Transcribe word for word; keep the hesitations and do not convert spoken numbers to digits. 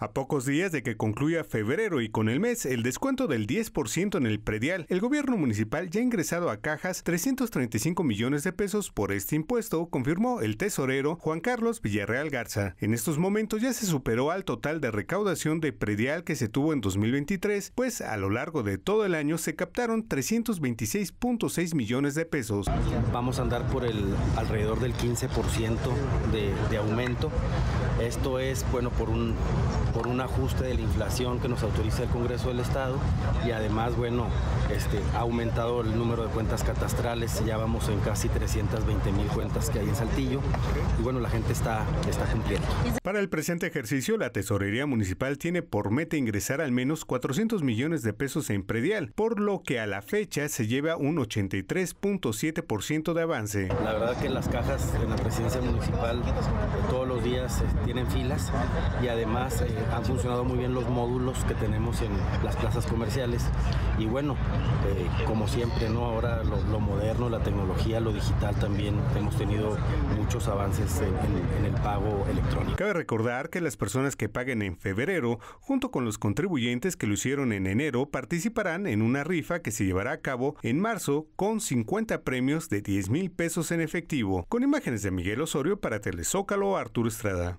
A pocos días de que concluya febrero y con el mes el descuento del diez por ciento en el predial, el gobierno municipal ya ha ingresado a cajas trescientos treinta y cinco millones de pesos por este impuesto, confirmó el tesorero Juan Carlos Villarreal Garza. En estos momentos ya se superó al total de recaudación de predial que se tuvo en dos mil veintitrés, pues a lo largo de todo el año se captaron trescientos veintiséis punto seis millones de pesos. Vamos a andar por el alrededor del quince por ciento de, de aumento. Esto es, bueno, por un... por un ajuste de la inflación que nos autoriza el Congreso del Estado, y además, bueno, este, ha aumentado el número de cuentas catastrales, ya vamos en casi trescientas veinte mil cuentas que hay en Saltillo, y bueno, la gente está, está cumpliendo. Para el presente ejercicio, la Tesorería Municipal tiene por meta ingresar al menos cuatrocientos millones de pesos en predial, por lo que a la fecha se lleva un ochenta y tres punto siete por ciento de avance. La verdad que las cajas en la Presidencia Municipal todos los días tienen filas, y además Eh, han funcionado muy bien los módulos que tenemos en las plazas comerciales, y bueno, eh, como siempre, ¿no? Ahora lo, lo moderno, la tecnología, lo digital, también hemos tenido muchos avances en, en, en el pago electrónico. Cabe recordar que las personas que paguen en febrero, junto con los contribuyentes que lo hicieron en enero, participarán en una rifa que se llevará a cabo en marzo con cincuenta premios de diez mil pesos en efectivo. Con imágenes de Miguel Osorio para Telezócalo, Arturo Estrada.